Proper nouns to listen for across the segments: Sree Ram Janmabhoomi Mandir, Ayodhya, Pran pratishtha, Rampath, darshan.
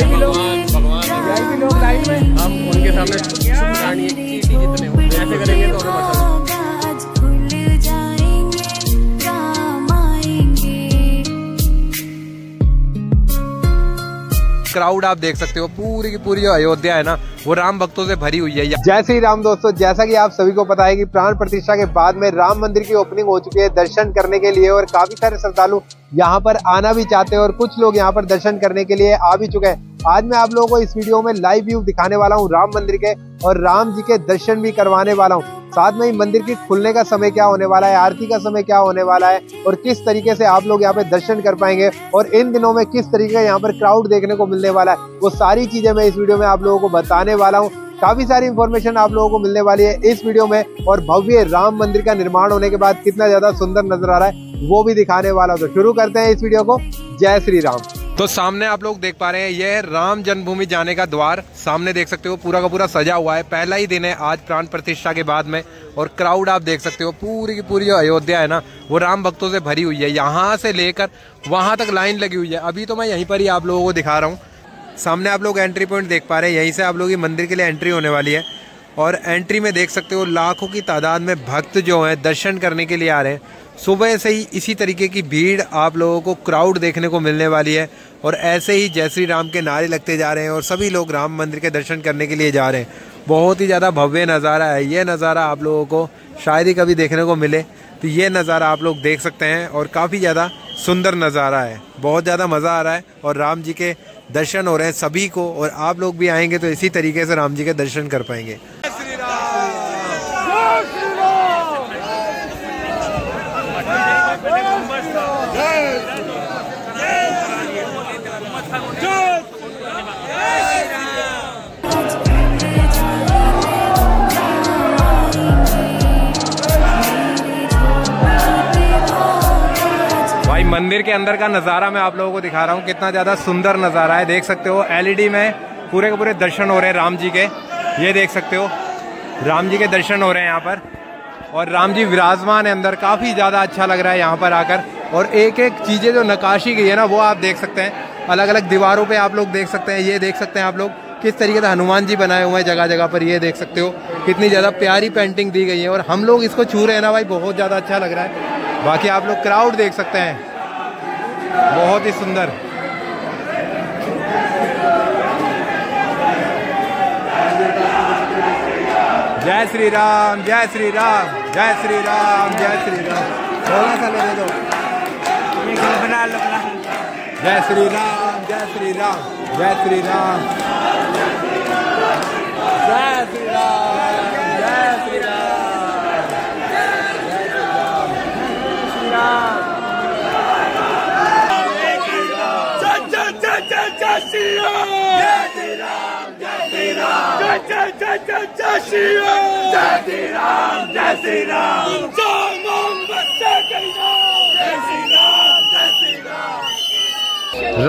लोग लाइव में हम उनके सामने चीटी जितने हो ऐसे करेंगे तो हमें क्राउड आप देख सकते हो पूरी की पूरी जो अयोध्या है ना वो राम भक्तों से भरी हुई है। जय श्री राम दोस्तों, जैसा कि आप सभी को पता है कि प्राण प्रतिष्ठा के बाद में राम मंदिर की ओपनिंग हो चुकी है दर्शन करने के लिए, और काफी सारे श्रद्धालु यहाँ पर आना भी चाहते हैं और कुछ लोग यहाँ पर दर्शन करने के लिए आ भी चुके हैं। आज मैं आप लोगों को इस वीडियो में लाइव व्यू दिखाने वाला हूँ राम मंदिर के, और राम जी के दर्शन भी करवाने वाला हूँ। साथ में ही मंदिर की खुलने का समय क्या होने वाला है, आरती का समय क्या होने वाला है, और किस तरीके से आप लोग यहाँ पे दर्शन कर पाएंगे, और इन दिनों में किस तरीके का यहाँ पर क्राउड देखने को मिलने वाला है, वो सारी चीजें मैं इस वीडियो में आप लोगों को बताने वाला हूँ। काफी सारी इन्फॉर्मेशन आप लोगों को मिलने वाली है इस वीडियो में, और भव्य राम मंदिर का निर्माण होने के बाद कितना ज्यादा सुंदर नजर आ रहा है वो भी दिखाने वाला हूँ। तो शुरू करते हैं इस वीडियो को। जय श्री राम। तो सामने आप लोग देख पा रहे हैं यह राम जन्मभूमि जाने का द्वार, सामने देख सकते हो पूरा का पूरा सजा हुआ है। पहला ही दिन है आज प्राण प्रतिष्ठा के बाद में, और क्राउड आप देख सकते हो पूरी की पूरी जो अयोध्या है ना वो राम भक्तों से भरी हुई है। यहाँ से लेकर वहाँ तक लाइन लगी हुई है। अभी तो मैं यहीं पर ही आप लोगों को दिखा रहा हूँ। सामने आप लोग एंट्री पॉइंट देख पा रहे हैं, यहीं से आप लोग की मंदिर के लिए एंट्री होने वाली है, और एंट्री में देख सकते हो लाखों की तादाद में भक्त जो हैं दर्शन करने के लिए आ रहे हैं। सुबह से ही इसी तरीके की भीड़ आप लोगों को क्राउड देखने को मिलने वाली है, और ऐसे ही जय श्री राम के नारे लगते जा रहे हैं और सभी लोग राम मंदिर के दर्शन करने के लिए जा रहे हैं। बहुत ही ज़्यादा भव्य नज़ारा है, ये नज़ारा आप लोगों को शायद ही कभी देखने को मिले, तो ये नज़ारा आप लोग देख सकते हैं और काफ़ी ज़्यादा सुंदर नज़ारा है। बहुत ज़्यादा मज़ा आ रहा है और राम जी के दर्शन हो रहे हैं सभी को, और आप लोग भी आएंगे तो इसी तरीके से राम जी के दर्शन कर पाएंगे। मंदिर के अंदर का नज़ारा मैं आप लोगों को दिखा रहा हूँ, कितना ज़्यादा सुंदर नज़ारा है। देख सकते हो एलईडी में पूरे के पूरे दर्शन हो रहे हैं राम जी के, ये देख सकते हो राम जी के दर्शन हो रहे हैं यहाँ पर, और राम जी विराजमान है अंदर। काफ़ी ज़्यादा अच्छा लग रहा है यहाँ पर आकर, और एक एक चीज़ें जो नक्काशी की है ना वो आप देख सकते हैं अलग अलग दीवारों पर। आप लोग देख सकते हैं, ये देख सकते हैं आप लोग किस तरीके से हनुमान जी बनाए हुए हैं जगह जगह पर, ये देख सकते हो कितनी ज़्यादा प्यारी पेंटिंग दी गई है, और हम लोग इसको छू रहे हैं ना भाई, बहुत ज़्यादा अच्छा लग रहा है। बाकी आप लोग क्राउड देख सकते हैं, बहुत ही सुंदर। जय श्री राम, जय श्री राम, जय श्री राम, जय श्री राम। थोड़ा सा लेने दो, जय श्री राम, जय श्री राम, जय श्री राम, जय श्री राम, जय श्री राम, जय श्री राम।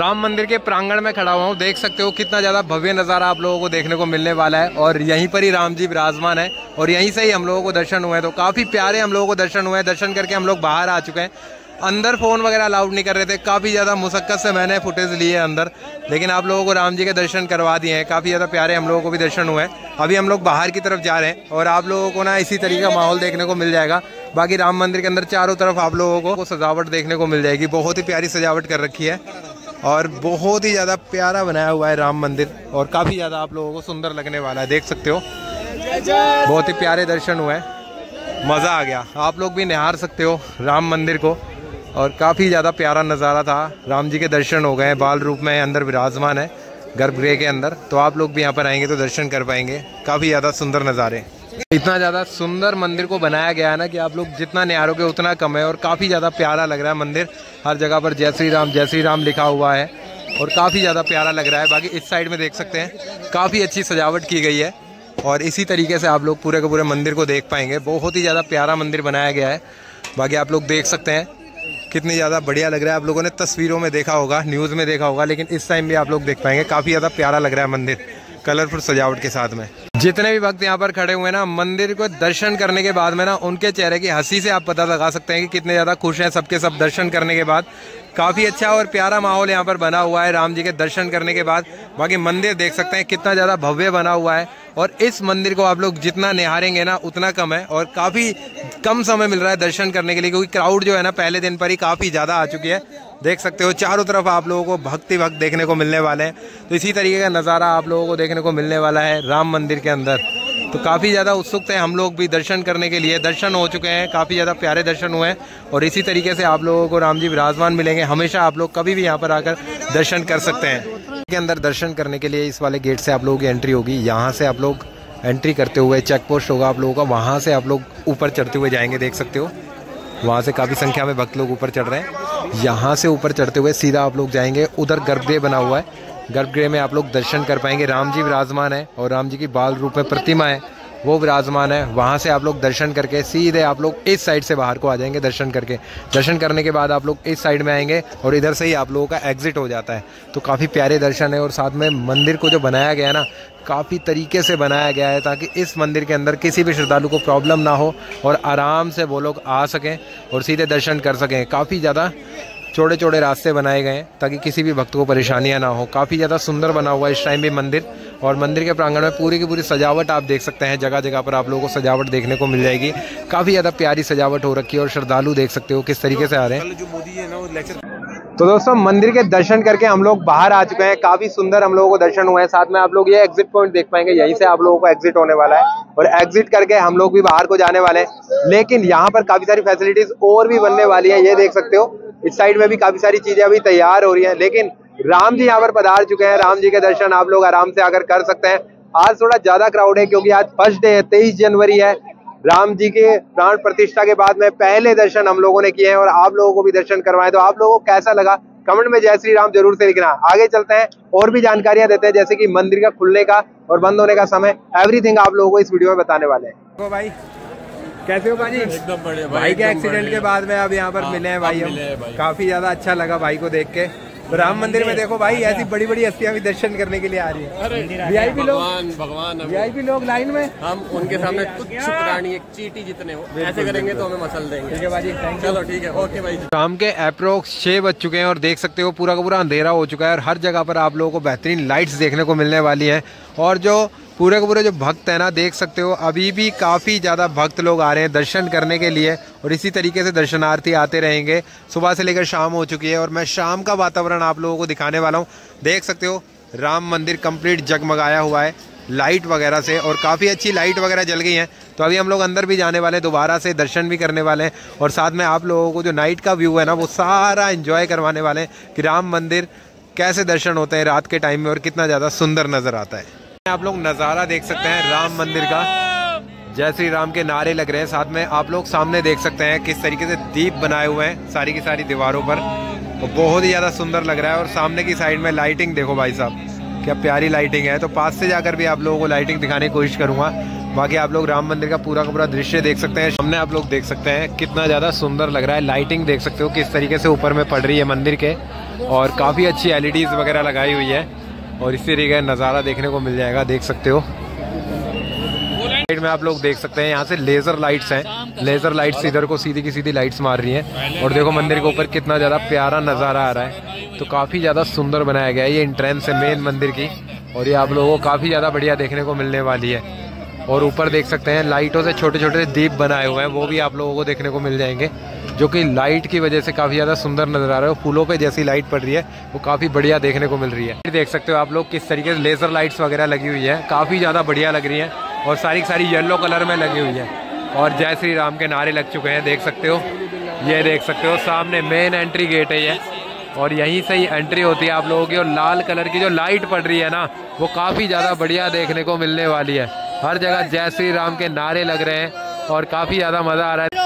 राम मंदिर के प्रांगण में खड़ा हुआ हूँ, देख सकते हो कितना ज्यादा भव्य नजारा आप लोगों को देखने को मिलने वाला है, और यहीं पर ही राम जी विराजमान है, और यहीं से ही हम लोगों को दर्शन हुए हैं। तो काफी प्यारे हम लोगों को दर्शन हुए हैं, दर्शन करके हम लोग बाहर आ चुके हैं। अंदर फ़ोन वगैरह अलाउड नहीं कर रहे थे, काफ़ी ज़्यादा मुशक्क़त से मैंने फुटेज लिए अंदर, लेकिन आप लोगों को राम जी के दर्शन करवा दिए हैं। काफ़ी ज़्यादा प्यारे हम लोगों को भी दर्शन हुए हैं। अभी हम लोग बाहर की तरफ जा रहे हैं, और आप लोगों को ना इसी तरीके का माहौल देखने को मिल जाएगा। बाकी राम मंदिर के अंदर चारों तरफ आप लोगों को सजावट देखने को मिल जाएगी, बहुत ही प्यारी सजावट कर रखी है, और बहुत ही ज़्यादा प्यारा बनाया हुआ है राम मंदिर, और काफ़ी ज़्यादा आप लोगों को सुंदर लगने वाला है। देख सकते हो बहुत ही प्यारे दर्शन हुए हैं, मज़ा आ गया। आप लोग भी निहार सकते हो राम मंदिर को, और काफ़ी ज़्यादा प्यारा नज़ारा था। राम जी के दर्शन हो गए हैं, बाल रूप में अंदर विराजमान है गर्भगृह के अंदर, तो आप लोग भी यहाँ पर आएंगे तो दर्शन कर पाएंगे। काफ़ी ज़्यादा सुंदर नज़ारे, इतना ज़्यादा सुंदर मंदिर को बनाया गया है ना कि आप लोग जितना निहारोगे उतना कम है, और काफ़ी ज़्यादा प्यारा लग रहा है मंदिर। हर जगह पर जय श्री राम लिखा हुआ है, और काफ़ी ज़्यादा प्यारा लग रहा है। बाकी इस साइड में देख सकते हैं काफ़ी अच्छी सजावट की गई है, और इसी तरीके से आप लोग पूरे के पूरे मंदिर को देख पाएंगे। बहुत ही ज़्यादा प्यारा मंदिर बनाया गया है। बाकी आप लोग देख सकते हैं कितनी ज़्यादा बढ़िया लग रहा है। आप लोगों ने तस्वीरों में देखा होगा, न्यूज़ में देखा होगा, लेकिन इस टाइम भी आप लोग देख पाएंगे। काफ़ी ज़्यादा प्यारा लग रहा है मंदिर कलरफुल सजावट के साथ में। जितने भी भक्त यहाँ पर खड़े हुए हैं ना, मंदिर को दर्शन करने के बाद में ना उनके चेहरे की हंसी से आप पता लगा सकते हैं कि कितने ज़्यादा खुश हैं सबके सब दर्शन करने के बाद। काफ़ी अच्छा और प्यारा माहौल यहाँ पर बना हुआ है राम जी के दर्शन करने के बाद। बाकी मंदिर देख सकते हैं कितना ज़्यादा भव्य बना हुआ है, और इस मंदिर को आप लोग जितना निहारेंगे ना उतना कम है, और काफ़ी कम समय मिल रहा है दर्शन करने के लिए, क्योंकि क्राउड जो है ना पहले दिन पर ही काफ़ी ज़्यादा आ चुकी है। देख सकते हो चारों तरफ आप लोगों को भक्ति भक्त देखने को मिलने वाले हैं, तो इसी तरीके का नज़ारा आप लोगों को देखने को मिलने वाला है राम मंदिर के अंदर। तो काफ़ी ज़्यादा उत्सुक थे हम लोग भी दर्शन करने के लिए, दर्शन हो चुके हैं, काफ़ी ज़्यादा प्यारे दर्शन हुए हैं, और इसी तरीके से आप लोगों को राम जी विराजमान मिलेंगे। हमेशा आप लोग कभी भी यहाँ पर आकर दर्शन कर सकते हैं। के अंदर दर्शन करने के लिए इस वाले गेट से आप लोगों की एंट्री होगी। यहाँ से आप लोग एंट्री करते हुए चेक पोस्ट होगा आप लोगों का, वहाँ से आप लोग ऊपर चढ़ते हुए जाएंगे। देख सकते हो वहाँ से काफ़ी संख्या में भक्त लोग ऊपर चढ़ रहे हैं। यहाँ से ऊपर चढ़ते हुए सीधा आप लोग जाएंगे, उधर गर्भगृह बना हुआ है, गर्भगृह में आप लोग दर्शन कर पाएंगे। राम जी विराजमान है और राम जी की बाल रूप में प्रतिमा है वो विराजमान है। वहाँ से आप लोग दर्शन करके सीधे आप लोग इस साइड से बाहर को आ जाएंगे। दर्शन करके, दर्शन करने के बाद आप लोग इस साइड में आएंगे और इधर से ही आप लोगों का एग्जिट हो जाता है। तो काफ़ी प्यारे दर्शन है, और साथ में मंदिर को जो बनाया गया है ना काफ़ी तरीके से बनाया गया है, ताकि इस मंदिर के अंदर किसी भी श्रद्धालु को प्रॉब्लम ना हो और आराम से वो लोग आ सकें और सीधे दर्शन कर सकें। काफ़ी ज़्यादा छोटे छोटे रास्ते बनाए गए हैं ताकि किसी भी भक्त को परेशानियां ना हो। काफ़ी ज़्यादा सुंदर बना हुआ है इस टाइम भी मंदिर, और मंदिर के प्रांगण में पूरी की पूरी सजावट आप देख सकते हैं। जगह जगह पर आप लोगों को सजावट देखने को मिल जाएगी, काफ़ी ज़्यादा प्यारी सजावट हो रखी है, और श्रद्धालु देख सकते हो किस तरीके से आ रहे हैं। तो दोस्तों मंदिर के दर्शन करके हम लोग बाहर आ चुके हैं, काफ़ी सुंदर हम लोगों को दर्शन हुए हैं। साथ में आप लोग ये एग्जिट पॉइंट देख पाएंगे, यहीं से आप लोगों को एग्जिट होने वाला है, और एग्जिट करके हम लोग भी बाहर को जाने वाले हैं। लेकिन यहाँ पर काफ़ी सारी फैसिलिटीज़ और भी बनने वाली है, ये देख सकते हो। इस साइड में भी काफ़ी सारी चीज़ें अभी तैयार हो रही हैं, लेकिन राम जी यहाँ पर पधार चुके हैं। राम जी के दर्शन आप लोग आराम से आकर कर सकते हैं। आज थोड़ा ज़्यादा क्राउड है क्योंकि आज फर्स्ट डे है, 23 जनवरी है। राम जी के प्राण प्रतिष्ठा के बाद में पहले दर्शन हम लोगों ने किए हैं और आप लोगों को भी दर्शन करवाए। तो आप लोगों को कैसा लगा कमेंट में जय श्री राम जरूर से लिखना। आगे चलते हैं और भी जानकारियां देते हैं, जैसे कि मंदिर का खुलने का और बंद होने का समय, एवरीथिंग आप लोगों को इस वीडियो में बताने वाले हैं। भाई कैसे हो भाई? एकदम बढ़िया भाई, के एक्सीडेंट के बाद में अब यहाँ पर मिले हैं भाई हम, काफी ज्यादा अच्छा लगा भाई को देख के। राम मंदिर में देखो भाई ऐसी बड़ी बड़ी हस्तियां भी दर्शन करने के लिए आ रही है। वीआईपी लोग, भगवान वीआईपी लोग लाइन में, हम उनके सामने शुक्रानी एक चीटी जितने हो ऐसे करेंगे तो हमें मसल देंगे। ठीक है भाई, चलो ठीक है, ओके भाई। शाम के अप्रोक्स 6 बज चुके हैं और देख सकते हो पूरा का पूरा अंधेरा हो चुका है, और हर जगह पर आप लोगों को बेहतरीन लाइट्स देखने को मिलने वाली है। और जो पूरे के पूरे जो भक्त है ना देख सकते हो, अभी भी काफ़ी ज़्यादा भक्त लोग आ रहे हैं दर्शन करने के लिए, और इसी तरीके से दर्शनार्थी आते रहेंगे। सुबह से लेकर शाम हो चुकी है और मैं शाम का वातावरण आप लोगों को दिखाने वाला हूँ। देख सकते हो राम मंदिर कंप्लीट जगमगाया हुआ है लाइट वगैरह से, और काफ़ी अच्छी लाइट वगैरह जल गई हैं। तो अभी हम लोग अंदर भी जाने वाले हैं, दोबारा से दर्शन भी करने वाले हैं, और साथ में आप लोगों को जो नाइट का व्यू है ना वो सारा एंजॉय करवाने वाले हैं कि राम मंदिर कैसे दर्शन होते हैं रात के टाइम में और कितना ज़्यादा सुंदर नज़र आता है। आप लोग नज़ारा देख सकते हैं राम मंदिर का, जय श्री राम के नारे लग रहे हैं। साथ में आप लोग सामने देख सकते हैं किस तरीके से दीप बनाए हुए हैं सारी की सारी दीवारों पर, और बहुत ही ज़्यादा सुंदर लग रहा है। और सामने की साइड में लाइटिंग देखो भाई साहब, क्या प्यारी लाइटिंग है। तो पास से जाकर भी आप लोगों को लाइटिंग दिखाने की कोशिश करूँगा। बाकी आप लोग राम मंदिर का पूरा दृश्य देख सकते हैं। सामने आप लोग देख सकते हैं कितना ज़्यादा सुंदर लग रहा है, लाइटिंग देख सकते हो किस तरीके से ऊपर में पड़ रही है मंदिर के, और काफ़ी अच्छी LEDs वगैरह लगाई हुई है, और इसी तरीके नज़ारा देखने को मिल जाएगा। देख सकते हो साइड में आप लोग देख सकते हैं यहाँ से लेज़र लाइट्स हैं, लेज़र लाइट्स इधर को सीधी की सीधी लाइट्स मार रही हैं, और देखो मंदिर के ऊपर कितना ज़्यादा प्यारा नज़ारा आ रहा है। तो काफ़ी ज़्यादा सुंदर बनाया गया है, ये एंट्रेंस है मेन मंदिर की, और ये आप लोगों को काफ़ी ज़्यादा बढ़िया देखने को मिलने वाली है। और ऊपर देख सकते हैं लाइटों से छोटे छोटे दीप बनाए हुए हैं, वो भी आप लोगों को देखने को मिल जाएंगे, जो कि लाइट की वजह से काफ़ी ज़्यादा सुंदर नज़र आ रहा है। फूलों पे जैसी लाइट पड़ रही है वो काफ़ी बढ़िया देखने को मिल रही है। देख सकते हो आप लोग किस तरीके से लेज़र लाइट्स वगैरह लगी हुई है, काफ़ी ज़्यादा बढ़िया लग रही है, और सारी की सारी येलो कलर में लगी हुई है, और जय श्री राम के नारे लग चुके हैं। देख सकते हो, ये देख सकते हो सामने मेन एंट्री गेट है ये, और यहीं से ही एंट्री होती है आप लोगों की। और लाल कलर की जो लाइट पड़ रही है ना वो काफ़ी ज़्यादा बढ़िया देखने को मिलने वाली है। हर जगह जय श्री राम के नारे लग रहे हैं और काफी ज्यादा मजा आ रहा है।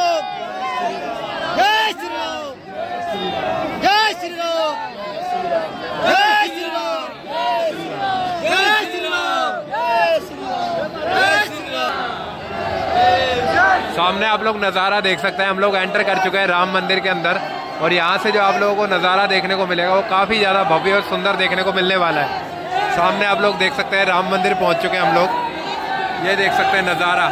सामने आप लोग नज़ारा देख सकते हैं, हम लोग एंटर कर चुके हैं राम मंदिर के अंदर, और यहाँ से जो आप लोगों को नज़ारा देखने को मिलेगा वो काफी ज्यादा भव्य और सुंदर देखने को मिलने वाला है। सामने आप लोग देख सकते हैं राम मंदिर पहुंच चुके हैं हम लोग, ये देख सकते हैं नज़ारा।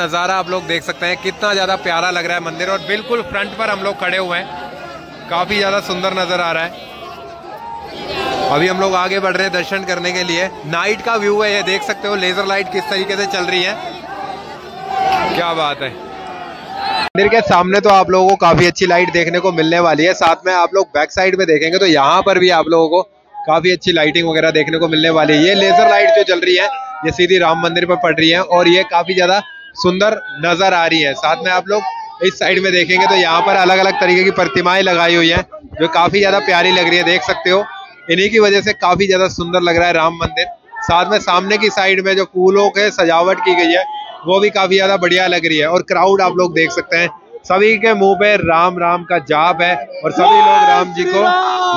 नज़ारा आप लोग देख सकते हैं, कितना ज़्यादा प्यारा लग रहा है मंदिर। और बिल्कुल फ्रंट पर हम लोग खड़े हुए हैं, काफ़ी ज़्यादा सुंदर नज़र आ रहा है। अभी हम लोग आगे बढ़ रहे हैं दर्शन करने के लिए। नाइट का व्यू है ये, देख सकते हो लेज़र लाइट किस तरीके से चल रही है, क्या बात है। मंदिर के सामने तो आप लोगों को काफ़ी अच्छी लाइट देखने को मिलने वाली है, साथ में आप लोग बैक साइड में देखेंगे तो यहाँ पर भी आप लोगों को काफ़ी अच्छी लाइटिंग वगैरह देखने को मिलने वाली है। ये लेज़र लाइट जो चल रही है ये सीधी राम मंदिर पर पड़ रही है और ये काफ़ी ज़्यादा सुंदर नज़र आ रही है। साथ में आप लोग इस साइड में देखेंगे तो यहाँ पर अलग अलग तरीके की प्रतिमाएं लगाई हुई हैं जो काफ़ी ज़्यादा प्यारी लग रही है, देख सकते हो। इन्हीं की वजह से काफ़ी ज़्यादा सुंदर लग रहा है राम मंदिर। साथ में सामने की साइड में जो फूलों के सजावट की गई है वो भी काफ़ी ज़्यादा बढ़िया लग रही है। और क्राउड आप लोग देख सकते हैं, सभी के मुंह पे राम राम का जाप है और सभी लोग राम जी को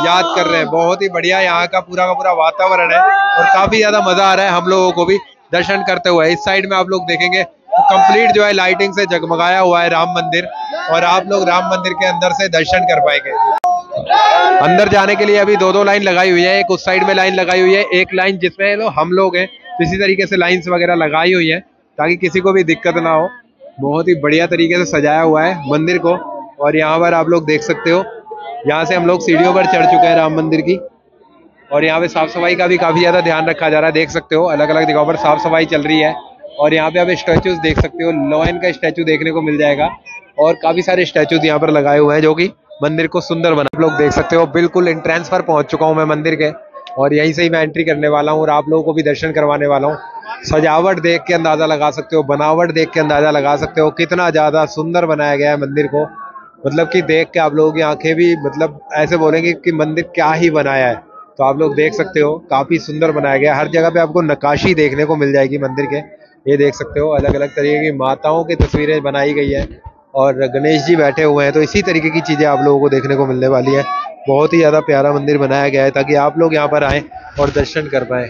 याद कर रहे हैं। बहुत ही बढ़िया यहाँ का पूरा वातावरण है और काफी ज्यादा मजा आ रहा है हम लोगों को भी दर्शन करते हुए। इस साइड में आप लोग देखेंगे तो कंप्लीट जो है लाइटिंग से जगमगाया हुआ है राम मंदिर और आप लोग राम मंदिर के अंदर से दर्शन कर पाएंगे। अंदर जाने के लिए अभी दो दो लाइन लगाई हुई है, एक उस साइड में लाइन लगाई हुई है, एक लाइन जिसमें हम लोग हैं, इसी तरीके से लाइन्स वगैरह लगाई हुई है ताकि किसी को भी दिक्कत ना हो। बहुत ही बढ़िया तरीके से सजाया हुआ है मंदिर को। और यहाँ पर आप लोग देख सकते हो, यहाँ से हम लोग सीढ़ियों पर चढ़ चुके हैं राम मंदिर की। और यहाँ पे साफ सफाई का भी काफ़ी ज़्यादा ध्यान रखा जा रहा है, देख सकते हो अलग अलग जगहों पर साफ सफाई चल रही है। और यहाँ पे आप स्टैचूज देख सकते हो, लॉयन का स्टैचू देखने को मिल जाएगा और काफ़ी सारे स्टैचूज यहाँ पर लगाए हुए हैं जो कि मंदिर को सुंदर बना। आप लोग देख सकते हो बिल्कुल एंट्रेंस पर पहुँच चुका हूँ मैं मंदिर के और यहीं से ही मैं एंट्री करने वाला हूँ और आप लोगों को भी दर्शन करवाने वाला हूँ। सजावट देख के अंदाज़ा लगा सकते हो, बनावट देख के अंदाज़ा लगा सकते हो कितना ज़्यादा सुंदर बनाया गया है मंदिर को। मतलब कि देख के आप लोगों की आंखें भी मतलब ऐसे बोलेंगे कि मंदिर क्या ही बनाया है। तो आप लोग देख सकते हो काफ़ी सुंदर बनाया गया है। हर जगह पे आपको नक्काशी देखने को मिल जाएगी मंदिर के, ये देख सकते हो अलग अलग तरीके की माताओं की तस्वीरें बनाई गई हैं और गणेश जी बैठे हुए हैं। तो इसी तरीके की चीज़ें आप लोगों को देखने को मिलने वाली है। बहुत ही ज़्यादा प्यारा मंदिर बनाया गया है ताकि आप लोग यहाँ पर आएँ और दर्शन कर पाएँ।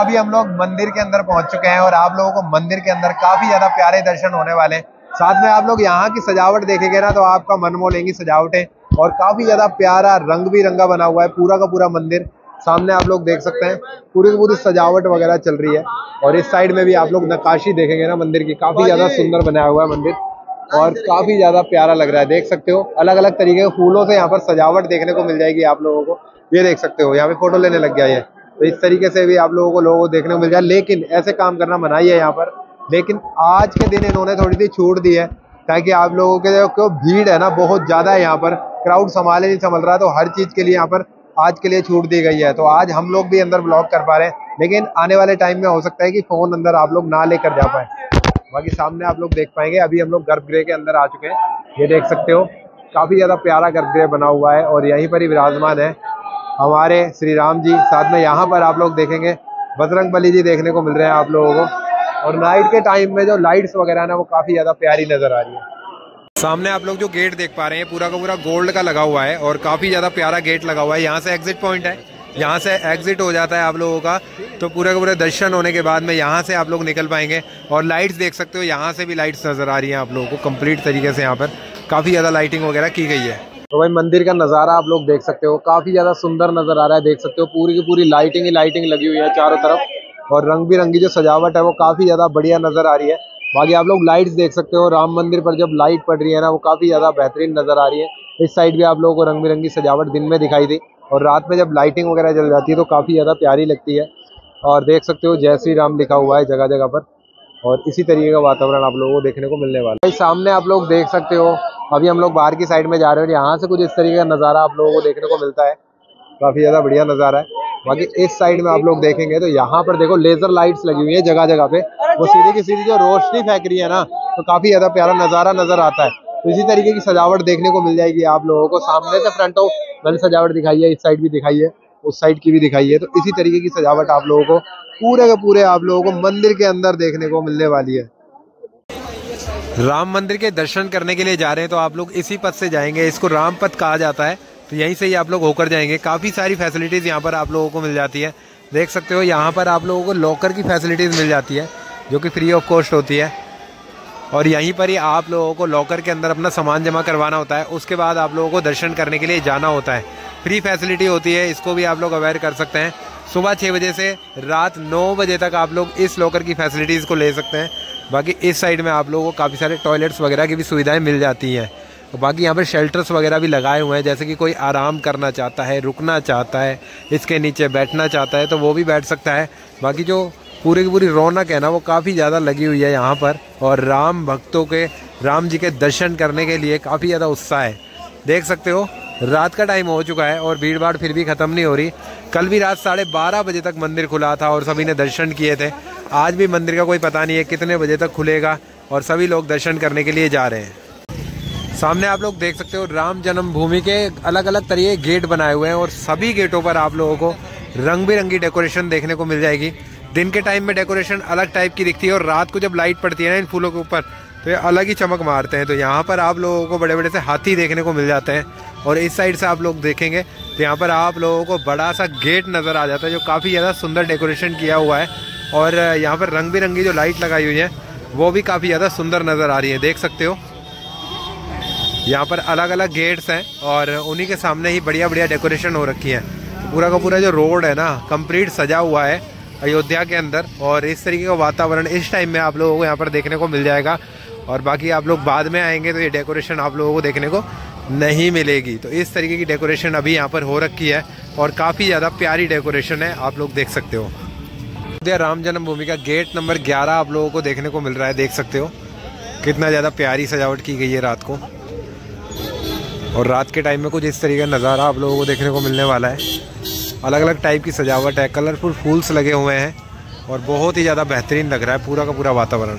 अभी हम लोग मंदिर के अंदर पहुंच चुके हैं और आप लोगों को मंदिर के अंदर काफी ज्यादा प्यारे दर्शन होने वाले हैं। साथ में आप लोग यहाँ की सजावट देखेंगे ना तो आपका मन मोह लेंगी सजावटें और काफी ज्यादा प्यारा रंग भी रंगा बना हुआ है पूरा का पूरा मंदिर। सामने आप लोग देख सकते हैं पूरी की पूरी सजावट वगैरह चल रही है। और इस साइड में भी आप लोग नक्काशी देखेंगे ना मंदिर की, काफी ज्यादा सुंदर बनाया हुआ है मंदिर और काफी ज्यादा प्यारा लग रहा है, देख सकते हो। अलग अलग तरीके के फूलों से यहाँ पर सजावट देखने को मिल जाएगी आप लोगों को, ये देख सकते हो। यहाँ पे फोटो लेने लग गया है तो इस तरीके से भी आप लोगों को देखने को मिल जाए। लेकिन ऐसे काम करना मनाही है यहाँ पर, लेकिन आज के दिन इन्होंने थोड़ी सी छूट दी है ताकि आप लोगों के जो भीड़ है ना बहुत ज़्यादा है यहाँ पर, क्राउड संभाले नहीं संभल रहा, तो हर चीज़ के लिए यहाँ पर आज के लिए छूट दी गई है। तो आज हम लोग भी अंदर ब्लॉग कर पा रहे हैं, लेकिन आने वाले टाइम में हो सकता है कि फ़ोन अंदर आप लोग ना लेकर जा पाए। बाकी सामने आप लोग देख पाएंगे, अभी हम लोग गर्भगृह के अंदर आ चुके हैं, ये देख सकते हो काफ़ी ज़्यादा प्यारा गर्भगृह बना हुआ है और यहीं पर ही विराजमान है हमारे श्री राम जी। साथ में यहाँ पर आप लोग देखेंगे बजरंग बली जी देखने को मिल रहे हैं आप लोगों को। और नाइट के टाइम में जो लाइट्स वगैरह ना वो काफ़ी ज़्यादा प्यारी नज़र आ रही है। सामने आप लोग जो गेट देख पा रहे हैं पूरा का पूरा गोल्ड का लगा हुआ है और काफ़ी ज़्यादा प्यारा गेट लगा हुआ है। यहाँ से एग्जिट पॉइंट है, यहाँ से एग्जिट हो जाता है आप लोगों का, तो पूरा का पूरा दर्शन होने के बाद में यहाँ से आप लोग निकल पाएंगे। और लाइट्स देख सकते हो, यहाँ से भी लाइट्स नज़र आ रही हैं आप लोगों को कम्प्लीट तरीके से। यहाँ पर काफ़ी ज़्यादा लाइटिंग वगैरह की गई है। तो भाई मंदिर का नज़ारा आप लोग देख सकते हो काफ़ी ज़्यादा सुंदर नज़र आ रहा है, देख सकते हो पूरी की पूरी लाइटिंग ही लाइटिंग लगी हुई है चारों तरफ और रंग बिरंगी जो सजावट है वो काफ़ी ज़्यादा बढ़िया नज़र आ रही है। बाकी आप लोग लाइट्स देख सकते हो, राम मंदिर पर जब लाइट पड़ रही है ना वो काफ़ी ज़्यादा बेहतरीन नज़र आ रही है। इस साइड भी आप लोगों को रंग बिरंगी सजावट दिन में दिखाई दी और रात में जब लाइटिंग वगैरह जल जाती है तो काफ़ी ज़्यादा प्यारी लगती है। और देख सकते हो जय श्री राम लिखा हुआ है जगह जगह पर और इसी तरीके का वातावरण आप लोगों को देखने को मिलने वाला है। सामने आप लोग देख सकते हो, अभी हम लोग बाहर की साइड में जा रहे हैं और यहाँ से कुछ इस तरीके का नज़ारा आप लोगों को देखने को मिलता है, काफ़ी ज़्यादा बढ़िया नज़ारा है। बाकी इस साइड में आप लोग देखेंगे तो यहाँ पर देखो लेजर लाइट्स लगी हुई है जगह जगह पे, वो सीधी की सीधी जो रोशनी फेंक रही है ना, तो काफी ज्यादा प्यारा नजारा नजर आता है। तो इसी तरीके की सजावट देखने को मिल जाएगी आप लोगों को। सामने से फ्रंट ऑफ मैंने सजावट दिखाई है, इस साइड भी दिखाई है, उस साइड की भी दिखाई है। तो इसी तरीके की सजावट आप लोगों को पूरे के पूरे आप लोगों को मंदिर के अंदर देखने को मिलने वाली है। राम मंदिर के दर्शन करने के लिए जा रहे हैं तो आप लोग इसी पथ से जाएंगे, इसको रामपथ कहा जाता है। तो यहीं से ही आप लोग होकर जाएंगे। काफ़ी सारी फैसिलिटीज़ यहाँ पर आप लोगों को मिल जाती है, देख सकते हो। यहाँ पर आप लोगों को लॉकर की फैसिलिटीज़ मिल जाती है जो कि फ्री ऑफ कॉस्ट होती है, और यहीं पर ही आप लोगों को लॉकर के अंदर अपना सामान जमा करवाना होता है। उसके बाद आप लोगों को दर्शन करने के लिए जाना होता है। फ्री फैसिलिटी होती है, इसको भी आप लोग अवेयर कर सकते हैं। सुबह 6 बजे से रात 9 बजे तक आप लोग इस लॉकर की फैसिलिटीज़ को ले सकते हैं। बाकी इस साइड में आप लोगों को काफ़ी सारे टॉयलेट्स वगैरह की भी सुविधाएं मिल जाती हैं। तो बाकी यहाँ पर शेल्टर्स वगैरह भी लगाए हुए हैं, जैसे कि कोई आराम करना चाहता है, रुकना चाहता है, इसके नीचे बैठना चाहता है तो वो भी बैठ सकता है। बाकी जो पूरी की पूरी रौनक है ना, वो काफ़ी ज़्यादा लगी हुई है यहाँ पर, और राम भक्तों के, राम जी के दर्शन करने के लिए काफ़ी ज़्यादा उत्साह है। देख सकते हो रात का टाइम हो चुका है और भीड़ भाड़ फिर भी ख़त्म नहीं हो रही। कल भी रात 12:30 बजे तक मंदिर खुला था और सभी ने दर्शन किए थे। आज भी मंदिर का कोई पता नहीं है कितने बजे तक खुलेगा, और सभी लोग दर्शन करने के लिए जा रहे हैं। सामने आप लोग देख सकते हो राम जन्मभूमि के अलग अलग तरीके गेट बनाए हुए हैं, और सभी गेटों पर आप लोगों को रंग बिरंगी डेकोरेशन देखने को मिल जाएगी। दिन के टाइम में डेकोरेशन अलग टाइप की दिखती है, और रात को जब लाइट पड़ती है ना इन फूलों के ऊपर तो ये अलग ही चमक मारते हैं। तो यहाँ पर आप लोगों को बड़े बड़े से हाथी देखने को मिल जाते हैं, और इस साइड से आप लोग देखेंगे तो यहाँ पर आप लोगों को बड़ा सा गेट नज़र आ जाता है जो काफ़ी ज़्यादा सुंदर डेकोरेशन किया हुआ है, और यहाँ पर रंग बिरंगी जो लाइट लगाई हुई है वो भी काफ़ी ज़्यादा सुंदर नज़र आ रही है। देख सकते हो यहाँ पर अलग अलग गेट्स हैं और उन्हीं के सामने ही बढ़िया बढ़िया डेकोरेशन हो रखी है। पूरा का पूरा जो रोड है ना कंप्लीट सजा हुआ है अयोध्या के अंदर, और इस तरीके का वातावरण इस टाइम में आप लोगों को यहाँ पर देखने को मिल जाएगा। और बाकी आप लोग बाद में आएंगे तो ये डेकोरेशन आप लोगों को देखने को नहीं मिलेगी। तो इस तरीके की डेकोरेशन अभी यहाँ पर हो रखी है और काफ़ी ज़्यादा प्यारी डेकोरेशन है, आप लोग देख सकते हो। अयोध्या राम जन्मभूमि का गेट नंबर 11 आप लोगों को देखने को मिल रहा है। देख सकते हो कितना ज़्यादा प्यारी सजावट की गई है रात को, और रात के टाइम में कुछ इस तरीके का नज़ारा आप लोगों को देखने को मिलने वाला है। अलग अलग टाइप की सजावट है, कलरफुल फूल्स लगे हुए हैं, और बहुत ही ज़्यादा बेहतरीन लग रहा है पूरा का पूरा वातावरण।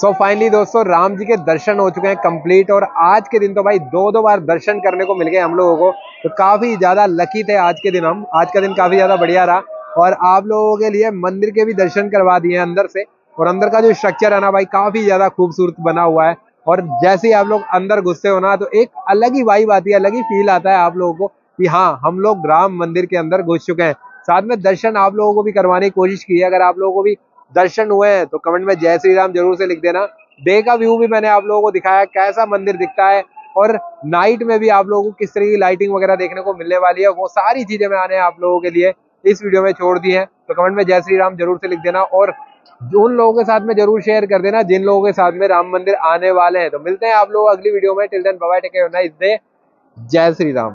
सो फाइनली दोस्तों राम जी के दर्शन हो चुके हैं कंप्लीट, और आज के दिन तो भाई 2-2 बार दर्शन करने को मिल गए हम लोगों को, तो काफ़ी ज़्यादा लकी थे आज के दिन हम। आज का दिन काफ़ी ज़्यादा बढ़िया रहा, और आप लोगों के लिए मंदिर के भी दर्शन करवा दिए हैं अंदर से। और अंदर का जो स्ट्रक्चर है ना भाई, काफ़ी ज़्यादा खूबसूरत बना हुआ है, और जैसे ही आप लोग अंदर घुसते हो ना तो एक अलग ही वाइब आती है, अलग ही फील आता है आप लोगों को कि हाँ हम लोग राम मंदिर के अंदर घुस चुके हैं। साथ में दर्शन आप लोगों को भी करवाने की कोशिश की है। अगर आप लोगों को भी दर्शन हुए हैं तो कमेंट में जय श्री राम जरूर से लिख देना। डे का व्यू भी मैंने आप लोगों को दिखाया कैसा मंदिर दिखता है, और नाइट में भी आप लोगों को किस तरह की लाइटिंग वगैरह देखने को मिलने वाली है, वो सारी चीजें मैंने आप लोगों के लिए इस वीडियो में छोड़ दी है। तो कमेंट में जय श्री राम जरूर से लिख देना, और उन लोगों के साथ में जरूर शेयर कर देना जिन लोगों के साथ में राम मंदिर आने वाले हैं। तो मिलते हैं आप लोग अगली वीडियो में। Till then bye bye, take care, nice day, जय श्री राम।